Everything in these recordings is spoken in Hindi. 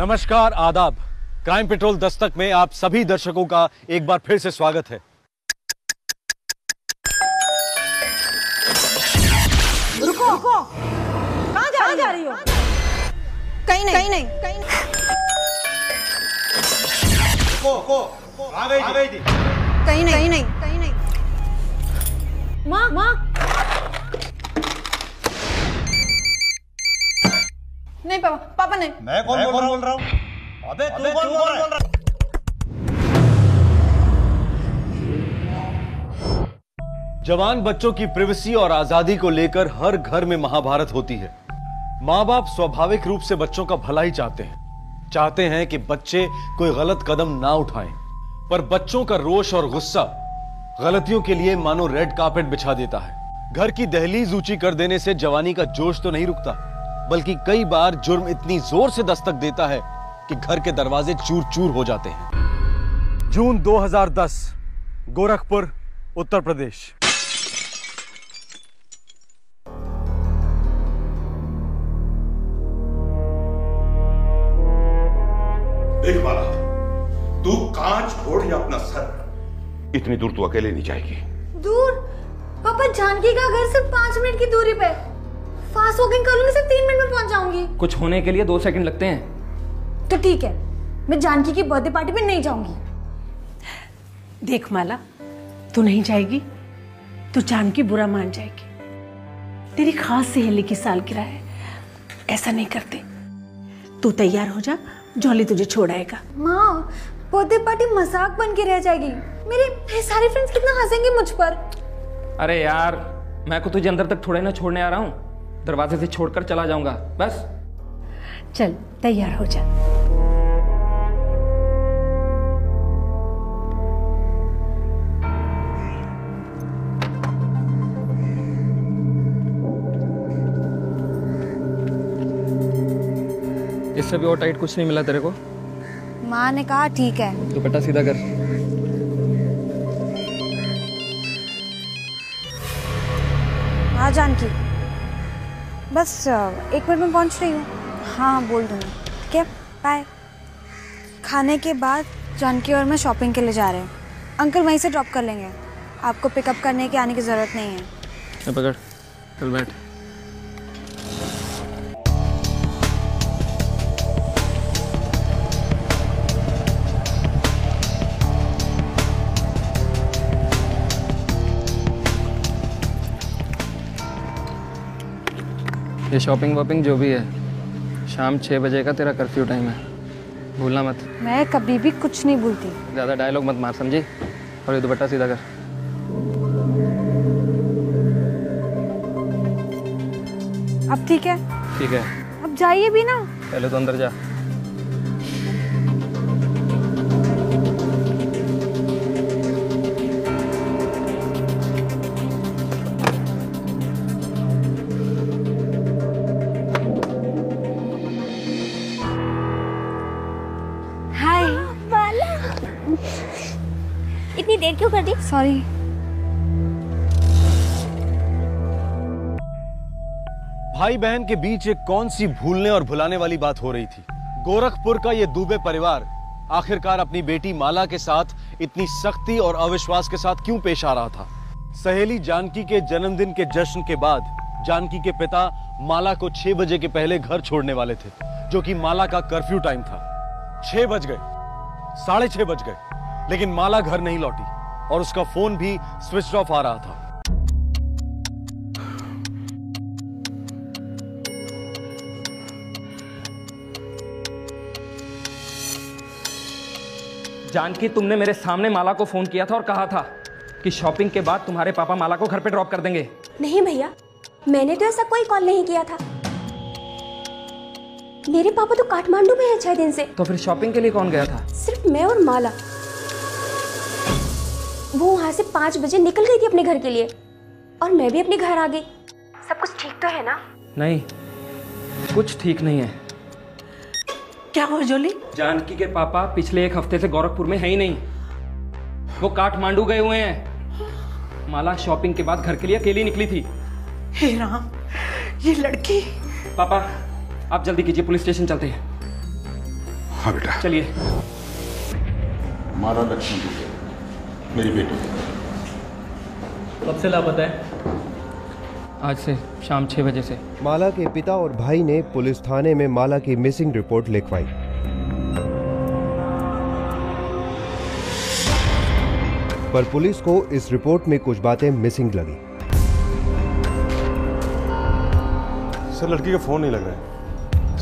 नमस्कार, आदाब। क्राइम पेट्रोल दस्तक में आप सभी दर्शकों का एक बार फिर से स्वागत है। रुको, रुको। कहाँ जा रही हो? कहीं नहीं, कहीं नहीं, कहीं नहीं। रुको, आ गई थी। कहीं नहीं, कहीं नहीं, कहीं नहीं। माँ, माँ। नहीं पापा, पापा नहीं। मैं कौन बोल रहा हूँ? अबे तू कौन बोल रहा है? जवान बच्चों की प्रिवेसी और आजादी को लेकर हर घर में महाभारत होती है। माँ बाप स्वाभाविक रूप से बच्चों का भला ही चाहते हैं कि बच्चे कोई गलत कदम ना उठाएं, पर बच्चों का रोष और गुस्सा गलतियों के लिए मानो रेड कार्पेट बिछा देता है। घर की दहलीज ऊंची कर देने से जवानी का जोश तो नहीं रुकता, बल्कि कई बार जुर्म इतनी जोर से दस्तक देता है कि घर के दरवाजे चूर चूर हो जाते हैं। जून 2010, गोरखपुर, उत्तर प्रदेश। देख माला, तू कहाँ छोड़ या अपना सर। इतनी दूर तू अकेले नहीं जाएगी। दूर? पापा, जानकी का घर सिर्फ 5 मिनट की दूरी पे। फास्ट वॉकिंग करूंगी, सिर्फ 3 मिनट में पहुंच जाऊंगी। कुछ होने के लिए 2 सेकंड लगते हैं। तो ठीक है, मैं जानकी की बर्थडे पार्टी में नहीं जाऊंगी। देख माला, तू नहीं जाएगी तो जानकी बुरा मान जाएगी। तेरी खास सहेली की सालगिरह है, ऐसा नहीं करते। तू तैयार हो जा, जॉली तुझे छोड़ आएगा। माँ, बर्थडे पार्टी मजाक बन के रह जाएगी। मेरे सारे फ्रेंड्स कितना हंसेंगे मुझ पर। अरे यार, मैं को तुझे अंदर तक थोड़ा ना छोड़ने आ रहा हूँ, दरवाजे से छोड़कर चला जाऊंगा बस। चल तैयार हो जा। इससे भी और टाइट कुछ नहीं मिला तेरे को? माँ ने कहा ठीक है। दुपट्टा सीधा कर। हाँ जानकी, बस 1 मिनट में पहुंच रही हूँ। हाँ बोल दूँगी, ठीक है, बाय। खाने के बाद जानकी और मैं शॉपिंग के लिए जा रहे हैं। अंकल वहीं से ड्रॉप कर लेंगे, आपको पिकअप करने के आने की ज़रूरत नहीं है। पकड़, चल बैठ। ये शॉपिंग वॉपिंग जो भी है, शाम 6 बजे का तेरा कर्फ्यू टाइम है, भूलना मत। मैं कभी भी कुछ नहीं भूलती। ज़्यादा डायलॉग मत मार, समझी? और ये दुपट्टा सीधा कर। अब ठीक है? ठीक है। अब जाइए भी ना। पहले तो अंदर जा। इतनी देर क्यों कर दी? सॉरी। भाई बहन के बीच एक कौन सी भूलने और भुलाने वाली बात हो रही थी। गोरखपुर का ये दुबे परिवार आखिरकार अपनी बेटी माला के साथ इतनी सख्ती और अविश्वास के साथ क्यों पेश आ रहा था? सहेली जानकी के जन्मदिन के जश्न के बाद जानकी के पिता माला को 6 बजे के पहले घर छोड़ने वाले थे, जो कि माला का कर्फ्यू टाइम था। 6 बज गए, साढ़े 6 बज गए, लेकिन माला घर नहीं लौटी और उसका फोन भी स्विच ऑफ आ रहा था। जानकी, तुमने मेरे सामने माला को फोन किया था और कहा था कि शॉपिंग के बाद तुम्हारे पापा माला को घर पे ड्रॉप कर देंगे। नहीं भैया, मैंने तो ऐसा कोई कॉल नहीं किया था। मेरे पापा तो काठमांडू में हैं 6 दिन से। तो फिर शॉपिंग के लिए कौन गया था? सिर्फ मैं और माला। वो वहाँ से 5 बजे निकल गई थी अपने घर के लिए और मैं भी अपने घर आ गई। सब कुछ ठीक तो है ना? नहीं, कुछ ठीक नहीं है। क्या हुआ जोली? जानकी के पापा पिछले 1 हफ्ते से गोरखपुर में है ही नहीं, वो काठमांडू गए हुए हैं। माला शॉपिंग के बाद घर के लिए अकेली निकली थी। हे राम, ये लड़की। पापा आप जल्दी कीजिए, पुलिस स्टेशन चलते हैं। हाँ बेटा चलिए। हमारा लक्ष्मण दुबे मेरी बेटी कब से लापता है? आज से शाम 6 बजे से। माला के पिता और भाई ने पुलिस थाने में माला की मिसिंग रिपोर्ट लिखवाई। पर पुलिस को इस रिपोर्ट में कुछ बातें मिसिंग लगी। सर लड़की का फोन नहीं लग रहा है,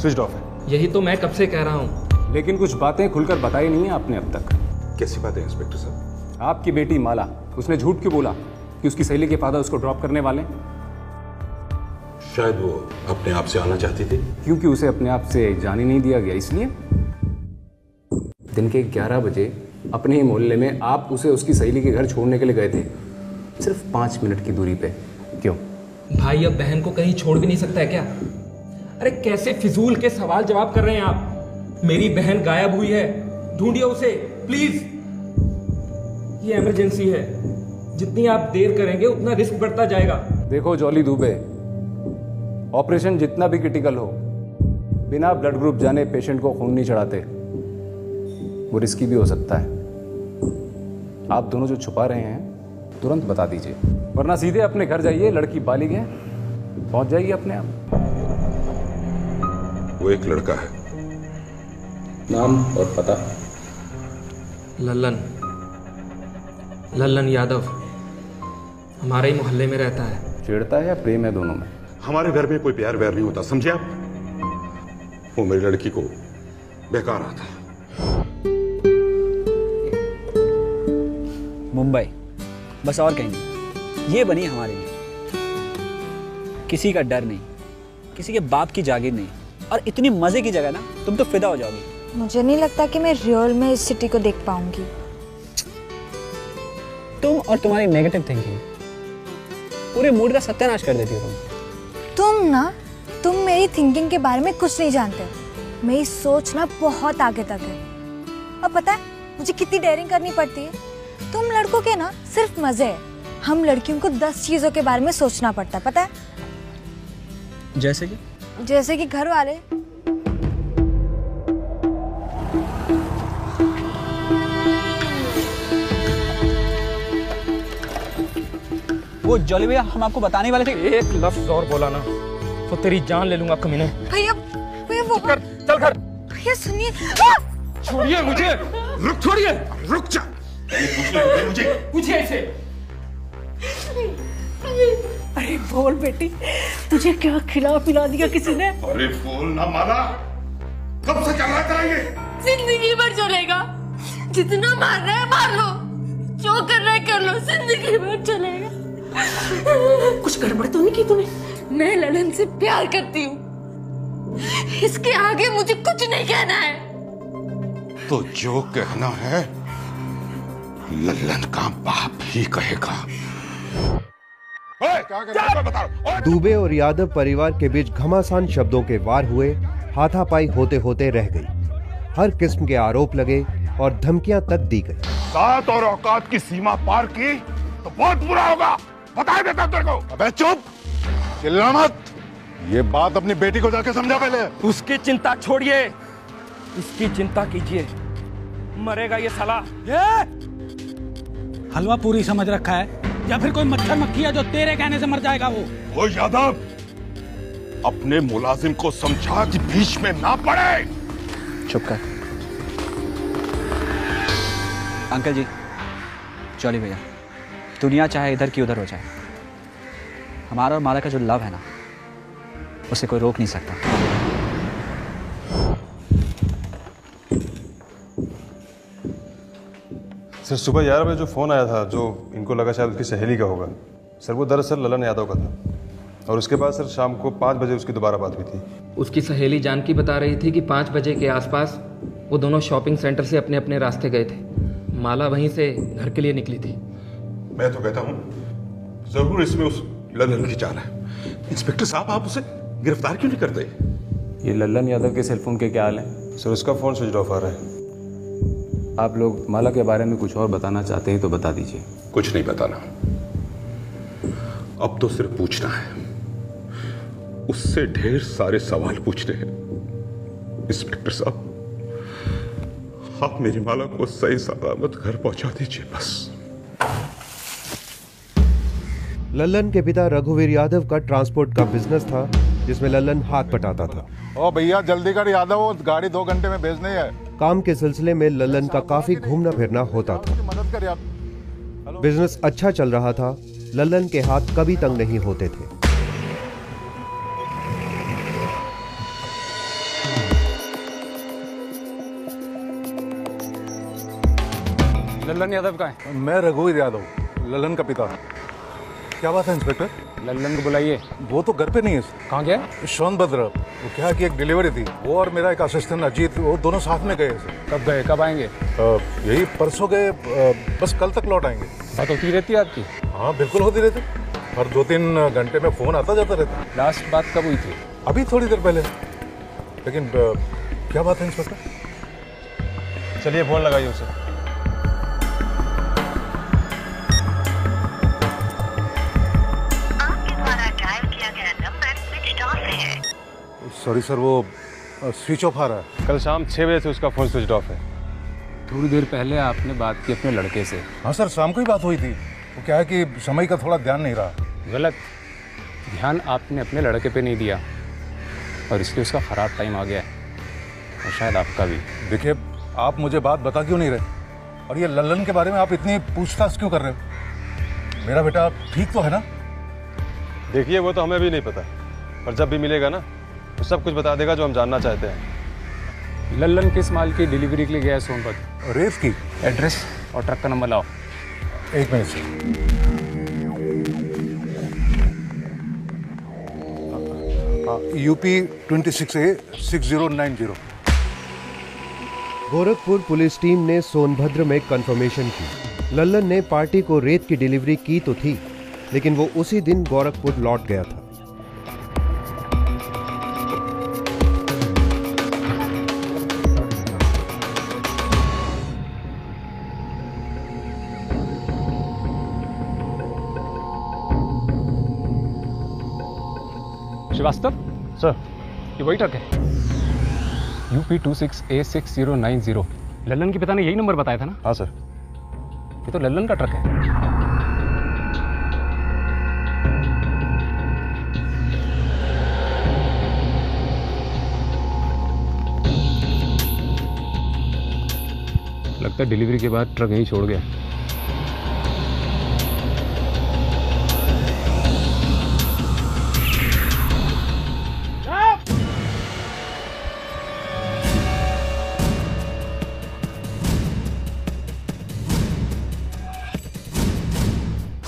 स्विच ऑफ है। यही तो मैं कब से कह रहा हूँ, लेकिन कुछ बातें खुलकर बताई नहीं है आपने अब तक। कैसी बातें इंस्पेक्टर साहब? आपकी बेटी माला, उसने झूठ क्यों बोला कि उसकी सहेली के फादर उसको ड्रॉप करने वाले? शायद वो अपने आप से आना चाहती थी। क्योंकि उसे अपने आप से जाने नहीं दिया गया, इसलिए दिन के 11 बजे अपने ही मोहल्ले में आप उसे उसकी सहेली के घर छोड़ने के लिए गए थे, सिर्फ 5 मिनट की दूरी पे। क्यों भाई, अब बहन को कहीं छोड़ भी नहीं सकता है क्या? अरे कैसे फिजूल के सवाल जवाब कर रहे हैं आप? मेरी बहन गायब हुई है, ढूंढिए उसे प्लीज, ये इमरजेंसी है। जितनी आप देर करेंगे उतना रिस्क बढ़ता जाएगा। देखो जॉली दुबे, ऑपरेशन जितना भी क्रिटिकल हो, बिना ब्लड ग्रुप जाने पेशेंट को खून नहीं चढ़ाते, वो रिस्की भी हो सकता है। आप दोनों जो छुपा रहे हैं तुरंत बता दीजिए, वरना सीधे अपने घर जाइए। लड़की बालिग है, पहुंच जाएगी अपने आप। वो एक लड़का है, नाम और पता? लल्लन, लल्लन यादव, हमारे ही मोहल्ले में रहता है। छेड़ता है या प्रेम है? दोनों में। हमारे घर में कोई प्यार व्यार नहीं होता, समझे आप? वो मेरी लड़की को बेकार आता है। मुंबई, बस और कहीं नहीं। ये बनी हमारे लिए, किसी का डर नहीं, किसी के बाप की जागीर नहीं, और इतनी मजे की जगह ना, तुम तो फिदा हो जाओगी। मुझे नहीं लगता कि मैं रियल में इस सिटी को देख पाऊंगी। तुम और तुम्हारी नेगेटिव थिंकिंग पूरे मूड का सत्यानाश कर देती हो। तुम मेरी थिंकिंग के बारे में कुछ नहीं जानते। मेरी सोच ना बहुत आगे तक है, और पता है मुझे कितनी डेयरिंग करनी पड़ती है। तुम लड़कों के ना सिर्फ मजे है, हम लड़कियों को 10 चीजों के बारे में सोचना पड़ता है, पता है? जैसे कि घर वाले। वो जॉली भैया हम आपको बताने वाले थे। एक लफ्ज और बोला ना तो तेरी जान ले लूंगा कमीने। भैया वो कर, चल कर। भैया सुनिए, छोड़िए मुझे, रुक छोड़िए, रुक जा। मुझे पूछिए ऐसे। अरे बोल बेटी, तुझे क्या खिला पिला दिया किसी ने? अरे बोल ना माला, कब से चल रहा है? जिंदगी भर चलेगा, जितना मारना है मार लो, जो करना है कर लो, जिंदगी भर चलेगा। कुछ गड़बड़ तो नहीं की तूने? मैं ललन से प्यार करती हूँ, इसके आगे मुझे कुछ नहीं कहना है। तो जो कहना है ललन का बाप ही कहेगा। दुबे और यादव परिवार के बीच घमासान शब्दों के वार हुए, हाथापाई होते होते रह गई। हर किस्म के आरोप लगे और धमकियां तक दी गई। सात और औकात की सीमा पार की तो बहुत बुरा होगा, बता देता तेरे को। अबे चुप, चिल्ला मत। ये बात अपनी बेटी को जाके समझा पहले। उसकी चिंता छोड़िए, इसकी चिंता कीजिए, मरेगा ये साला। ये हलवा पूरी समझ रखा है या फिर कोई मच्छर मक्खी है जो तेरे कहने से मर जाएगा? वो यादव, अपने मुलाजिम को समझा कि बीच में ना पड़े। चुप कर। अंकल जी, चौली भैया, दुनिया चाहे इधर की उधर हो जाए, हमारा और माला का जो लव है ना, उसे कोई रोक नहीं सकता। सर सुबह 11 बजे जो फ़ोन आया था, जो इनको लगा शायद उसकी सहेली का होगा, सर वो दरअसल ललन यादव का था। और उसके बाद सर शाम को 5 बजे उसकी दोबारा बात हुई थी। उसकी सहेली जानकी बता रही थी कि 5 बजे के आसपास वो दोनों शॉपिंग सेंटर से अपने अपने रास्ते गए थे। माला वहीं से घर के लिए निकली थी। मैं तो कहता हूँ जरूर इसमें उस ललन की चाल है। इंस्पेक्टर साहब, आप उसे गिरफ्तार क्यों नहीं करते? ये ललन यादव के सेलफोन के क्या हाल है? सर उसका फोन स्विच ऑफ आ रहा है। आप लोग माला के बारे में कुछ और बताना चाहते हैं तो बता दीजिए। कुछ नहीं बताना, अब तो सिर्फ पूछना है, उससे ढेर सारे सवाल पूछने हैं। इंस्पेक्टर साहब, आप मेरी माला को सही सलामत घर पहुंचा दीजिए बस। लल्लन के पिता रघुवीर यादव का ट्रांसपोर्ट का बिजनेस था जिसमें लल्लन हाथ बटाता था। ओ भैया जल्दी कर यादव, गाड़ी 2 घंटे में भेजनी है। काम के सिलसिले में लल्लन का काफी घूमना फिरना होता था। बिजनेस अच्छा चल रहा था, लल्लन के हाथ कभी तंग नहीं होते थे। लल्लन यादव का है? मैं रघुवीर यादव, लल्लन का पिता। क्या बात है इंस्पेक्टर? लल्लन को बुलाइए। वो तो घर पे नहीं है। कहाँ गया? सोनभद्र। वो क्या कि एक डिलीवरी थी, वो और मेरा एक असिस्टेंट अजीत, वो दोनों साथ में गए। कब गए, कब आएंगे? यही परसों गए, बस कल तक लौट आएंगे। बात होती रहती है आपकी? हाँ बिल्कुल होती रहती, हर 2-3 घंटे में फ़ोन आता जाता रहता। लास्ट बात कब हुई थी? अभी थोड़ी देर पहले। लेकिन क्या बात है इंस्पेक्टर? चलिए फ़ोन लगाइए उसे। सॉरी सर, वो स्विच ऑफ आ रहा है। कल शाम 6 बजे से उसका फोन स्विच ऑफ है। थोड़ी देर पहले आपने बात की अपने लड़के से? हाँ सर, शाम को ही बात हुई थी। वो क्या है कि समय का थोड़ा ध्यान नहीं रहा। गलत ध्यान आपने अपने लड़के पे नहीं दिया और इसलिए उसका ख़राब टाइम आ गया है, और शायद आपका भी। देखिए आप मुझे बात बता क्यों नहीं रहे, और ये लल्लन के बारे में आप इतनी पूछताछ क्यों कर रहे हो? मेरा बेटा ठीक तो है ना? देखिए वो तो हमें भी नहीं पता, पर जब भी मिलेगा ना तो सब कुछ बता देगा जो हम जानना चाहते हैं। लल्लन किस माल की डिलीवरी के लिए गया है सोनभद्र? रेस की। एड्रेस और ट्रक का नंबर लाओ। एक minute sir. UP 26A 6090। Gorakhpur police team ने सोनभद्र में कंफर्मेशन की। लल्लन ने पार्टी को रेत की डिलीवरी की तो थी, लेकिन वो उसी दिन गोरखपुर लौट गया था। श्रीवास्तव सर, ये वही ट्रक है। UP 26A 6090। लल्लन के पिता ने यही नंबर बताया था ना? हाँ सर। ये तो लल्लन का ट्रक है। लगता है डिलीवरी के बाद ट्रक यहीं छोड़ गया।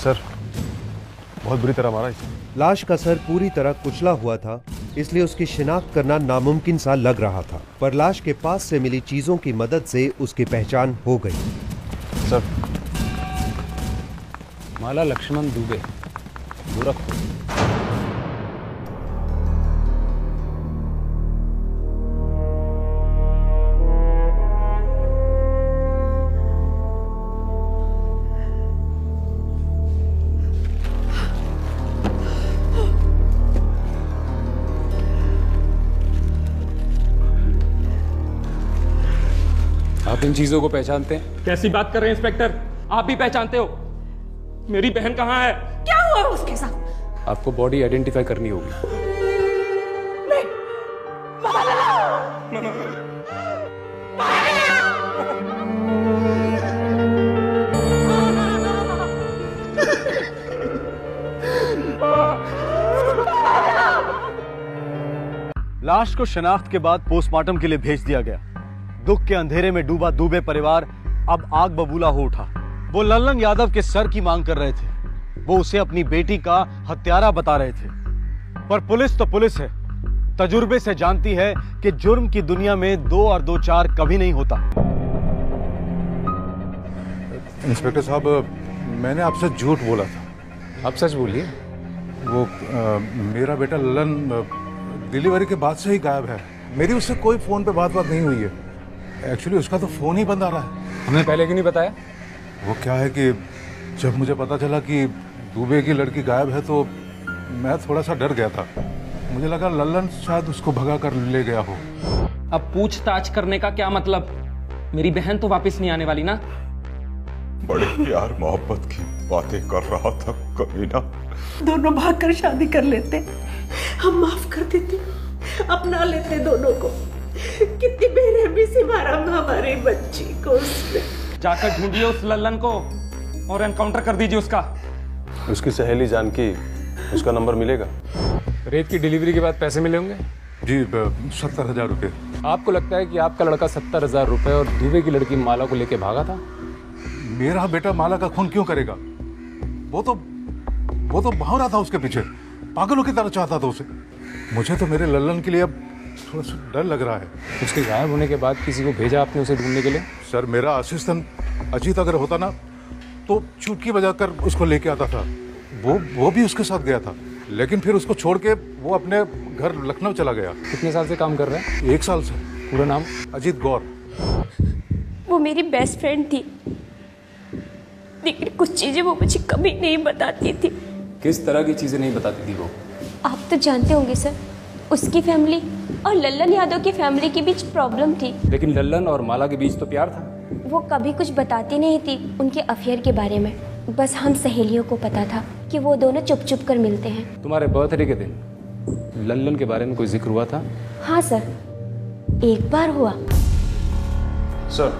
सर बहुत बुरी तरह मारा इसे। लाश का सर पूरी तरह कुचला हुआ था, इसलिए उसकी शिनाख्त करना नामुमकिन सा लग रहा था, पर लाश के पास से मिली चीजों की मदद से उसकी पहचान हो गई। सर माला लक्ष्मण दुबे, गोरखपुर। इन चीजों को पहचानते हैं? कैसी बात कर रहे हैं इंस्पेक्टर, आप भी पहचानते हो? मेरी बहन कहाँ है? क्या हुआ उसके साथ? आपको बॉडी आइडेंटिफाई करनी होगी। लाश को शनाख्त के बाद पोस्टमार्टम के लिए भेज दिया गया। दुख के अंधेरे में डूबा दुबे परिवार अब आग बबूला हो उठा। वो लल्लन यादव के सर की मांग कर रहे थे, वो उसे अपनी बेटी का हत्यारा बता रहे थे, पर पुलिस तो पुलिस है, तजुर्बे से जानती है कि जुर्म की दुनिया में 2 और 2 4 कभी नहीं होता। इंस्पेक्टर साहब मैंने आपसे झूठ बोला था। आप सच बोलिए। वो मेरा बेटा लल्लन डिलीवरी के बाद से ही गायब है। मेरी उससे कोई फोन पे बात नहीं हुई है। एक्चुअली उसका तो फ़ोन ही बंद आ रहा है। हमने पहले क्यों नहीं बताया? वो क्या है कि जब मुझे पता चला कि दुबे की लड़की गायब है तो मैं थोड़ा सा डर गया था। मुझे लगा लल्लन शायद उसको भगा कर ले गया हो। अब पूछताछ करने का क्या मतलब? मेरी बहन तो वापस नहीं आने वाली ना। बड़े प्यार मोहब्बत की बातें कर रहा था कमीना। दोनों भागकर शादी कर लेते, हम माफ कर देते, अपना लेते दोनों को। कितनी बेरहमी से मारा हमारी बच्ची को उसने। जाकर ढूंढिए उस लल्लन को और एनकाउंटर कर दीजिए उसका। उसकी सहेली जानकी, उसका नंबर मिलेगा? रेत की डिलीवरी के बाद पैसे मिले होंगे जी, 70,000 रुपये। आपको लगता है कि आपका लड़का 70,000 रुपये और दुबे की लड़की माला को लेके भागा था? मेरा बेटा माला का खून क्यों करेगा? वो तो भाग रहा था उसके पीछे, पागलों की तरह चाहता था उसे। मुझे तो मेरे लल्लन के लिए अब थोड़ा सा डर लग रहा है। उसके गायब होने के बाद किसी को भेजा आपने उसे ढूंढने के लिए? सर, मेरा असिस्टेंट अजीत अगर होता ना तो चुटकी बजाकर उसको लेके आता था। वो भी उसके साथ गया था, लेकिन फिर उसको छोड़ के वो अपने घर लखनऊ चला गया। कितने साल से काम कर रहा है? 1 साल से। पूरा नाम? अजीत गौर। वो मेरी बेस्ट फ्रेंड थी, लेकिन कुछ चीज़ें वो मुझे कभी नहीं बताती थी। किस तरह की चीज़ें नहीं बताती थी वो? आप तो जानते होंगे सर, उसकी फैमिली और लल्लन यादव की फैमिली के बीच प्रॉब्लम थी। लेकिन लल्लन और माला के बीच तो प्यार था। वो कभी कुछ बताती नहीं थी उनके अफेयर के बारे में, बस हम सहेलियों को पता था कि वो दोनों चुप चुप कर मिलते हैं। तुम्हारे बर्थडे के दिन लल्लन के बारे में कोई जिक्र हुआ था? हाँ सर, एक बार हुआ। सर,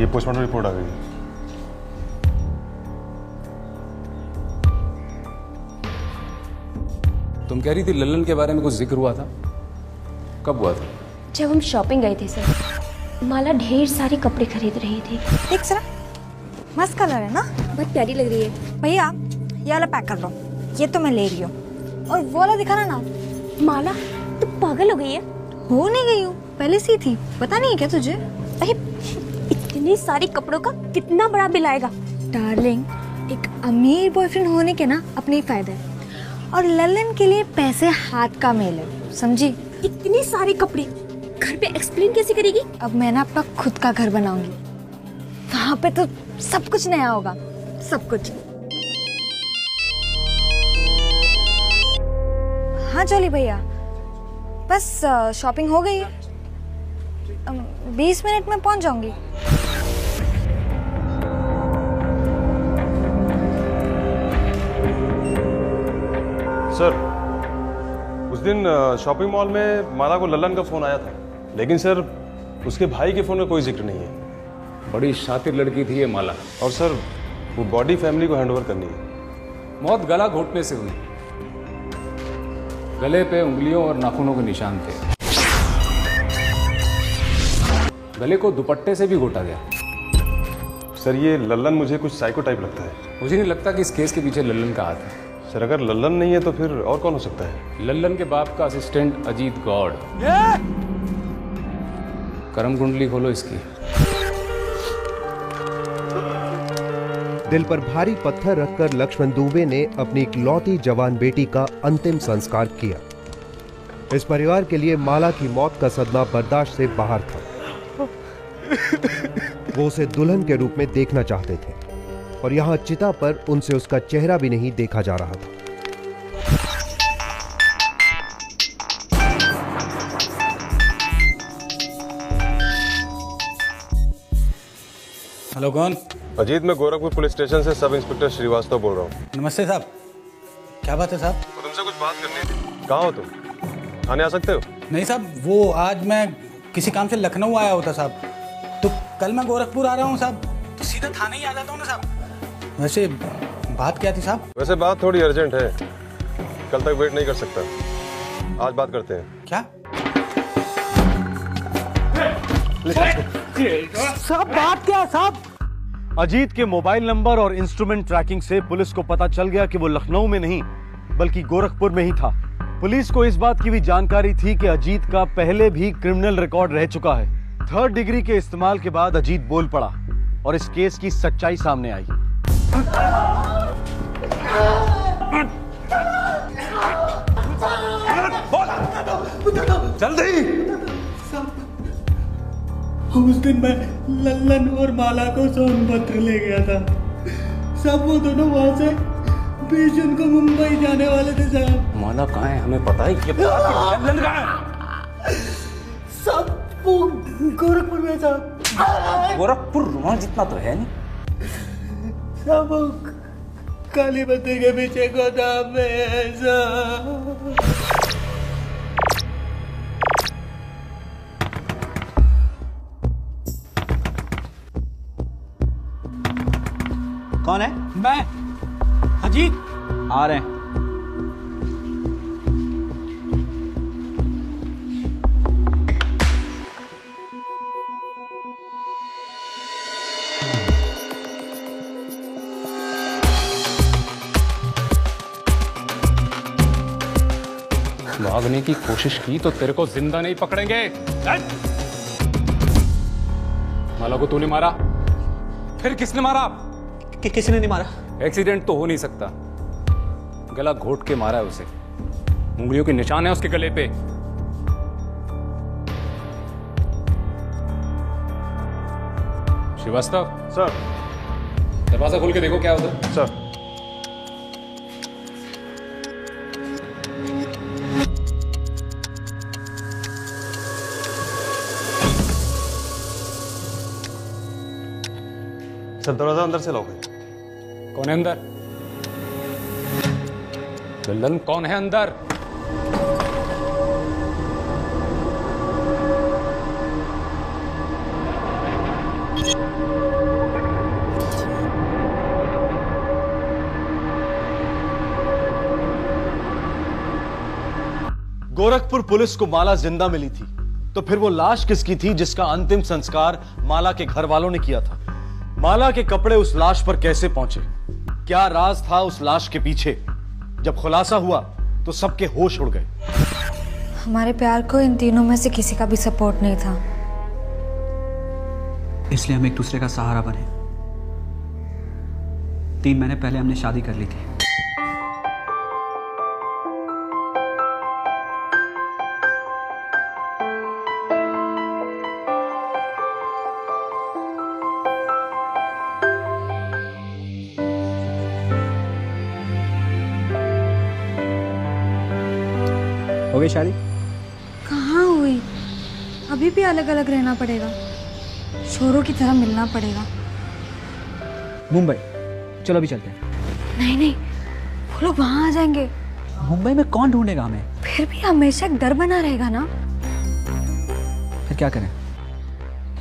ये पोस्टमार्टम रिपोर्ट आ गई है। तुम कह रही थी लल्लन के बारे में कुछ जिक्र हुआ था, कब हुआ था? जब हम शॉपिंग गए थे सर, माला ढेर सारे कपड़े खरीद रही थी। देख सर, मस्त कलर है ना, बहुत प्यारी लग रही है। भैया ये वाला पैक कर लो, ये तो मैं ले रही हूँ, और वो वाला दिखाना ना। माला तू पागल हो गई है? हो नहीं गई हूँ, पहले से ही थी, पता नहीं है क्या तुझे? अरे इतने सारे कपड़ों का कितना बड़ा बिल आएगा। डार्लिंग, एक अमीर बॉयफ्रेंड होने के ना अपने ही फायदे है, और लल्लन के लिए पैसे हाथ का मेल है, समझी? इतने सारे कपड़े घर पे एक्सप्लेन कैसे करेगी? अब मैं ना अपना खुद का घर बनाऊंगी, वहाँ पे तो सब कुछ नया होगा, सब कुछ। हाँ चोली भैया, बस शॉपिंग हो गई है, 20 मिनट में पहुँच जाऊंगी। सर, उस दिन शॉपिंग मॉल में माला को लल्लन का फ़ोन आया था, लेकिन सर उसके भाई के फ़ोन में कोई जिक्र नहीं है। बड़ी शातिर लड़की थी ये माला। और सर, वो बॉडी फैमिली को हैंडओवर करनी है। मौत गला घोटने से हुई, गले पे उंगलियों और नाखूनों के निशान थे, गले को दुपट्टे से भी घोटा गया। सर, ये लल्लन मुझे कुछ साइको टाइप लगता है। मुझे नहीं लगता कि इस केस के पीछे लल्लन का हाथ है। सर, अगर लल्लन नहीं है तो फिर और कौन हो सकता है? लल्लन के बाप का असिस्टेंट अजीत गौड़। करम कुंडली खोलो इसकी। दिल पर भारी पत्थर रखकर लक्ष्मण दुबे ने अपनी इकलौती जवान बेटी का अंतिम संस्कार किया। इस परिवार के लिए माला की मौत का सदमा बर्दाश्त से बाहर था। वो उसे दुल्हन के रूप में देखना चाहते थे, और यहाँ चिता पर उनसे उसका चेहरा भी नहीं देखा जा रहा था। हेलो, कौन? अजीत, मैं गोरखपुर पुलिस स्टेशन से सब इंस्पेक्टर श्रीवास्तव बोल रहा हूँ। नमस्ते साहब, क्या बात है साहब? तुमसे कुछ बात करनी थी। कहाँ हो तुम? थाने आ सकते हो? नहीं साहब, वो आज मैं किसी काम से लखनऊ आया होता साहब, तो कल मैं गोरखपुर आ रहा हूँ साहब, सीधा थाने ही आ जाता हूँ ना साहब। वैसे बात क्या थी साहब? वैसे बात थोड़ी अर्जेंट है, कल तक वेट नहीं कर सकता, आज बात करते हैं। क्या साहब, बात क्या साहब? अजीत के मोबाइल नंबर और इंस्ट्रूमेंट ट्रैकिंग से पुलिस को पता चल गया कि वो लखनऊ में नहीं बल्कि गोरखपुर में ही था। पुलिस को इस बात की भी जानकारी थी कि अजीत का पहले भी क्रिमिनल रिकॉर्ड रह चुका है। 3rd डिग्री के इस्तेमाल के बाद अजीत बोल पड़ा और इस केस की सच्चाई सामने आई। जल्दी। उस दिन मैं लल्लन और माला को सोनभद्र ले गया था सब, वो दोनों वहां से 20 जून को मुंबई जाने वाले थे साहब। माला कहाँ है? हमें पता है, लल्लन कहाँ है? सब वो गोरखपुर में साहब। गोरखपुर रोना जितना तो है नहीं साहब, वो काली मंदिर के पीछे गोदाम में है साहब। कौन है? मैं अजीत। आ रहे हैं। भागने की कोशिश की तो तेरे को जिंदा नहीं पकड़ेंगे। माला को तूने मारा, फिर किसने मारा? कि किसने नहीं मारा? एक्सीडेंट तो हो नहीं सकता, गला घोट के मारा है उसे, उंगलियों के निशान है उसके गले पे। श्रीवास्तव सर, दरवाजा खोल के देखो क्या उधर। सर सर दरवाजा अंदर से लॉक है। कौन है अंदर? लल्लन कौन है अंदर? गोरखपुर पुलिस को माला जिंदा मिली थी, तो फिर वो लाश किसकी थी जिसका अंतिम संस्कार माला के घर वालों ने किया था? माला के कपड़े उस लाश पर कैसे पहुंचे? क्या राज था उस लाश के पीछे? जब खुलासा हुआ तो सबके होश उड़ गए। हमारे प्यार को इन तीनों में से किसी का भी सपोर्ट नहीं था, इसलिए हम एक दूसरे का सहारा बने। 3 महीने पहले हमने शादी कर ली थी। हो गई शादी? कहाँ हुई, अभी भी अलग अलग रहना पड़ेगा, शोरों की तरह मिलना पड़ेगा। मुंबई चलो अभी चलते हैं। नहीं नहीं, वो लोग वहाँ आ जाएंगे। मुंबई में कौन ढूंढेगा हमें? फिर भी हमेशा एक डर बना रहेगा ना। फिर क्या करें?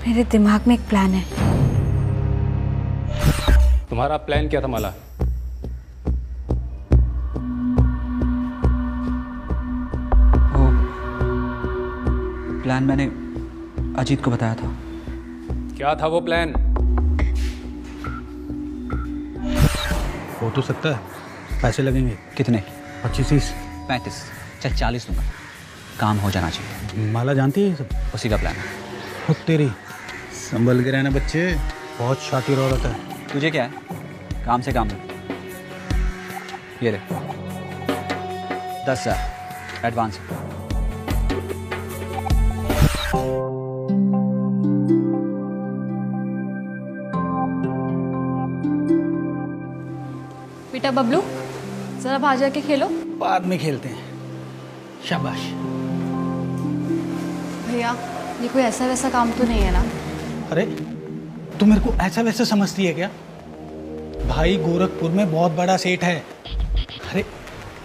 मेरे दिमाग में एक प्लान है। तुम्हारा प्लान क्या था माला? प्लान मैंने अजीत को बताया था। क्या था वो प्लान? हो तो सकता है, पैसे लगेंगे। कितने? 25-30-35। चल 40 दूंगा, काम हो जाना चाहिए। माला जानती है सब, उसी का प्लान है। तेरी संभल के रहना बच्चे, बहुत शातिर औरत है। तुझे क्या है, काम से काम ले। ये ले 10,000 एडवांस। बबलू जरा बाहर जाके खेलो, बाद में खेलते हैं। शाबाश भैया, ये कोई ऐसा वैसा काम तो नहीं है ना? अरे तू मेरे को ऐसा वैसा समझती है क्या? भाई गोरखपुर में बहुत बड़ा सेठ है, अरे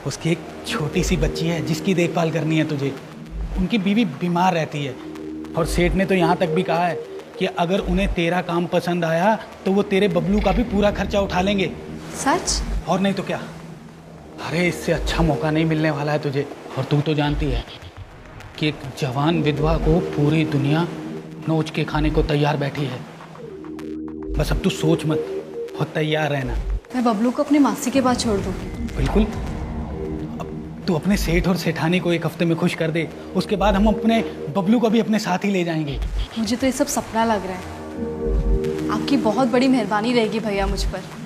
उसकी एक छोटी सी बच्ची है जिसकी देखभाल करनी है तुझे। उनकी बीवी बीमार रहती है, और सेठ ने तो यहाँ तक भी कहा है कि अगर उन्हें तेरा काम पसंद आया तो वो तेरे बबलू का भी पूरा खर्चा उठा लेंगे। सच? और नहीं तो क्या। अरे इससे अच्छा मौका नहीं मिलने वाला है तुझे, और तू तो जानती है कि एक जवान विधवा को पूरी दुनिया नोच के खाने को तैयार बैठी है। बस अब तू सोच मत और तैयार रहना। मैं बबलू को अपनी मासी के पास छोड़ दूँ? बिल्कुल, अब तू अपने सेठ और सेठानी को 1 हफ्ते में खुश कर दे, उसके बाद हम अपने बबलू को भी अपने साथ ही ले जाएंगे। मुझे तो ये सब सपना लग रहा है, आपकी बहुत बड़ी मेहरबानी रहेगी भैया मुझ पर।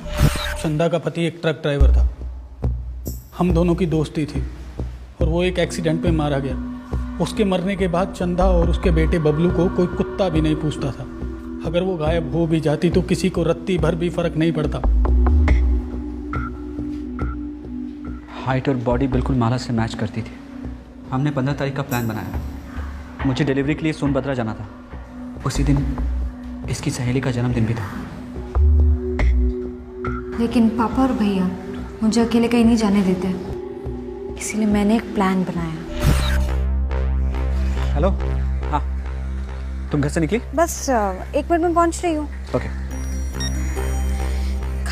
चंदा का पति एक ट्रक ड्राइवर था, हम दोनों की दोस्ती थी, और वो एक एक्सीडेंट में मारा गया। उसके मरने के बाद चंदा और उसके बेटे बबलू को कोई कुत्ता भी नहीं पूछता था। अगर वो गायब हो भी जाती तो किसी को रत्ती भर भी फर्क नहीं पड़ता। हाइट और बॉडी बिल्कुल माला से मैच करती थी। हमने 15 तारीख का प्लान बनाया, मुझे डिलीवरी के लिए सोनभद्रा जाना था। उसी दिन इसकी सहेली का जन्मदिन भी था। लेकिन पापा और भैया मुझे अकेले कहीं नहीं जाने देते, इसीलिए मैंने एक प्लान बनाया। हेलो, हाँ तुम घर से निकली? बस एक मिनट में पहुंच रही हूँ। ओके।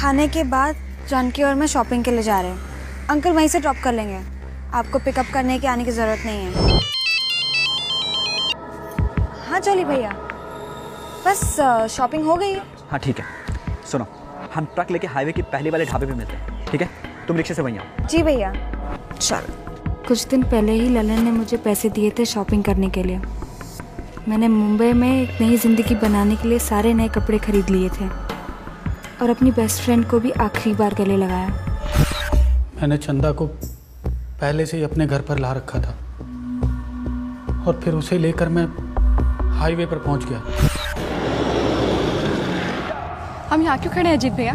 खाने के बाद जानकी और मैं शॉपिंग के लिए जा रहे हैं। अंकल वहीं से ड्रॉप कर लेंगे, आपको पिकअप करने के आने की ज़रूरत नहीं है। हाँ चलिए भैया, बस शॉपिंग हो गई। हाँ ठीक है, सुनो हम ट्रक लेके हाईवे के पहले वाले ढाबे पे मिलते हैं, ठीक है? तुम रिक्शे से वहीं आओ। जी भैया। चल, कुछ दिन पहले ही ललन ने मुझे पैसे दिए थे शॉपिंग करने के लिए। मैंने मुंबई में एक नई ज़िंदगी बनाने के लिए सारे नए कपड़े खरीद लिए थे और अपनी बेस्ट फ्रेंड को भी आखिरी बार गले लगाया। मैंने चंदा को पहले से ही अपने घर पर ला रखा था और फिर उसे लेकर मैं हाईवे पर पहुंच गया। हम यहाँ क्यों खड़े हैं अजीत भैया?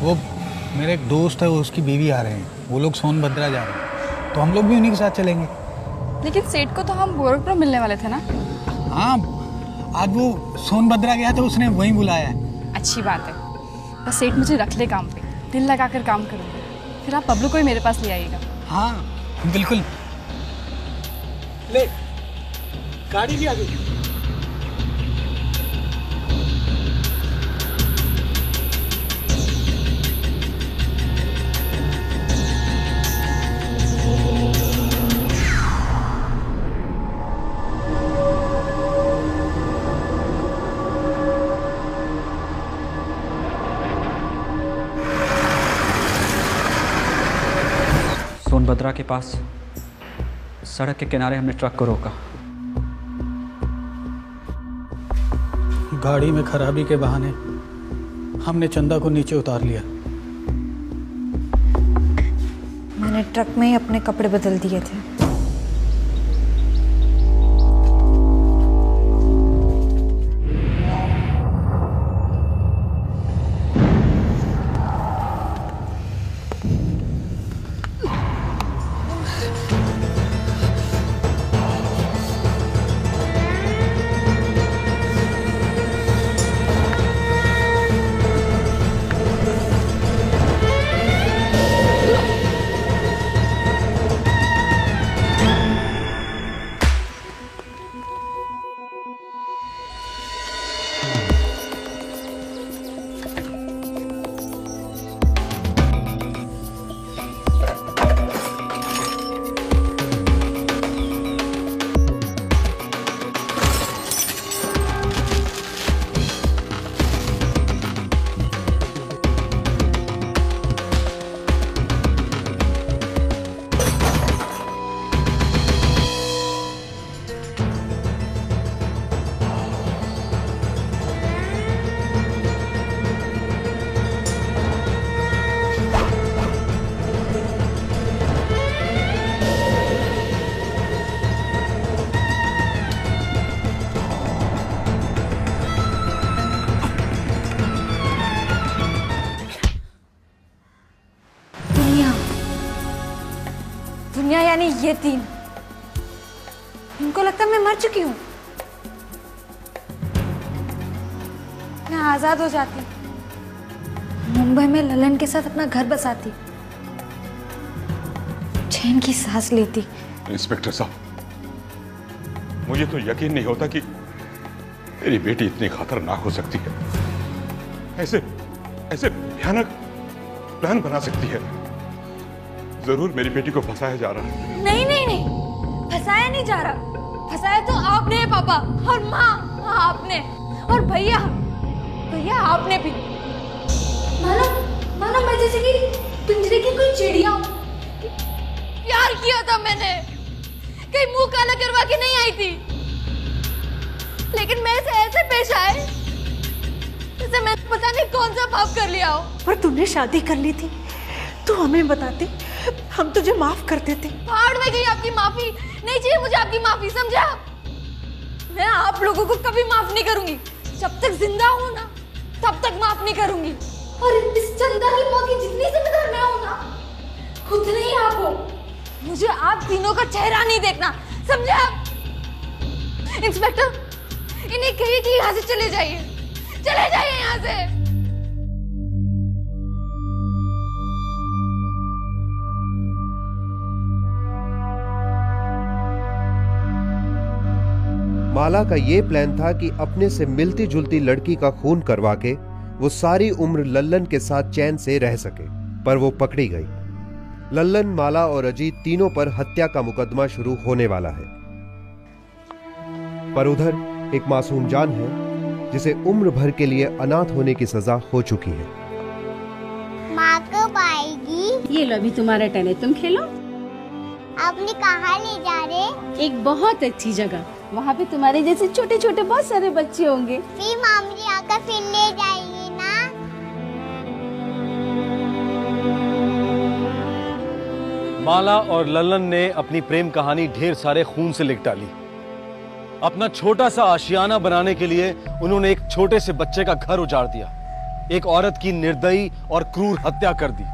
वो मेरे एक दोस्त है, वो उसकी बीवी आ रहे हैं, वो लोग सोनभद्रा जा रहे हैं, तो हम लोग भी उन्हीं के साथ चलेंगे। लेकिन सेठ को तो हम गोरखपुर मिलने वाले थे ना? हाँ, आज वो सोनभद्रा गया तो उसने वहीं बुलाया है। अच्छी बात है, बस सेठ मुझे रख ले काम पे, दिल लगा कर काम करूँगा। फिर आप बबलू को ही मेरे पास ले आइएगा। हाँ बिल्कुल। ले गाड़ी भी आ गई। सोनभद्रा के पास सड़क के किनारे हमने ट्रक को रोका। गाड़ी में खराबी के बहाने हमने चंदा को नीचे उतार लिया। मैंने ट्रक में ही अपने कपड़े बदल दिए थे। यानी ये तीन, इनको लगता है मैं मर चुकी हूं। मैं आजाद हो जाती, मुंबई में ललन के साथ अपना घर बसाती, चैन की सांस लेती। इंस्पेक्टर साहब, मुझे तो यकीन नहीं होता कि मेरी बेटी इतनी खतरनाक हो सकती है, ऐसे ऐसे भयानक प्लान बना सकती है। जरूर मेरी बेटी को फंसाया जा रहा है। नहीं नहीं नहीं, फंसाया नहीं जा रहा, फंसाया तो आपने है पापा, और माँ आपने, और भैया भैया आपने भी। माला माला, मैं जैसे कि पिंजरे की कोई चिड़िया हूं। प्यार किया था मैंने, कहीं मुंह काला करवा के नहीं आई थी, लेकिन मैं से ऐसे पेश आए जैसे मैं पता नहीं कौन सा पाप कर लिया हो। पर तुमने शादी कर ली थी, तू हमें बताते, हम तुझे माफ कर देते। भाड़ में गई आपकी माफी, नहीं चाहिए मुझे आपकी माफी, समझा? मैं आप लोगों को कभी माफ नहीं करूंगी, जब तक जिंदा हूं ना तब तक माफ नहीं करूंगी। और इस चंदा की मौत की जितनी जिम्मेदार मैं हूं ना, उतने ही आप हो। मुझे आप तीनों का चेहरा नहीं देखना, समझा? इंस्पेक्टर, इन्हें कहिए कि यहाँ से चले जाइए, चले जाइए यहाँ से। माला का ये प्लान था कि अपने से मिलती जुलती लड़की का खून करवा के वो सारी उम्र लल्लन के साथ चैन से रह सके, पर वो पकड़ी गई। लल्लन, माला और अजीत तीनों पर हत्या का मुकदमा शुरू होने वाला है, पर उधर एक मासूम जान है जिसे उम्र भर के लिए अनाथ होने की सजा हो चुकी है। माँ कब आएगी? ये लो अभी तुम्हारा टर्न है, तुम खेलो। आपने कहाँ ले जा रहे? एक बहुत अच्छी जगह, वहाँ पे तुम्हारे जैसे छोटे छोटे बहुत सारे बच्चे होंगे, फिर मामली आकर फिर ले जाएगी ना। माला और लल्लन ने अपनी प्रेम कहानी ढेर सारे खून से लिख डाली। अपना छोटा सा आशियाना बनाने के लिए उन्होंने एक छोटे से बच्चे का घर उजाड़ दिया, एक औरत की निर्दयी और क्रूर हत्या कर दी।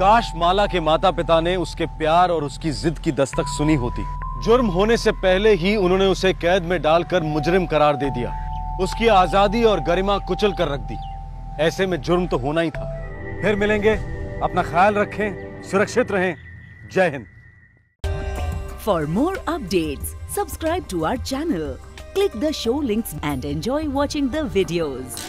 काश माला के माता पिता ने उसके प्यार और उसकी जिद की दस्तक सुनी होती। जुर्म होने से पहले ही उन्होंने उसे कैद में डालकर मुजरिम करार दे दिया, उसकी आजादी और गरिमा कुचल कर रख दी। ऐसे में जुर्म तो होना ही था। फिर मिलेंगे, अपना ख्याल रखें, सुरक्षित रहें। जय Hind. For more updates, subscribe to our channel, click the show links and enjoy watching the videos.